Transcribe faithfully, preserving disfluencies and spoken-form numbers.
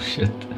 Shit.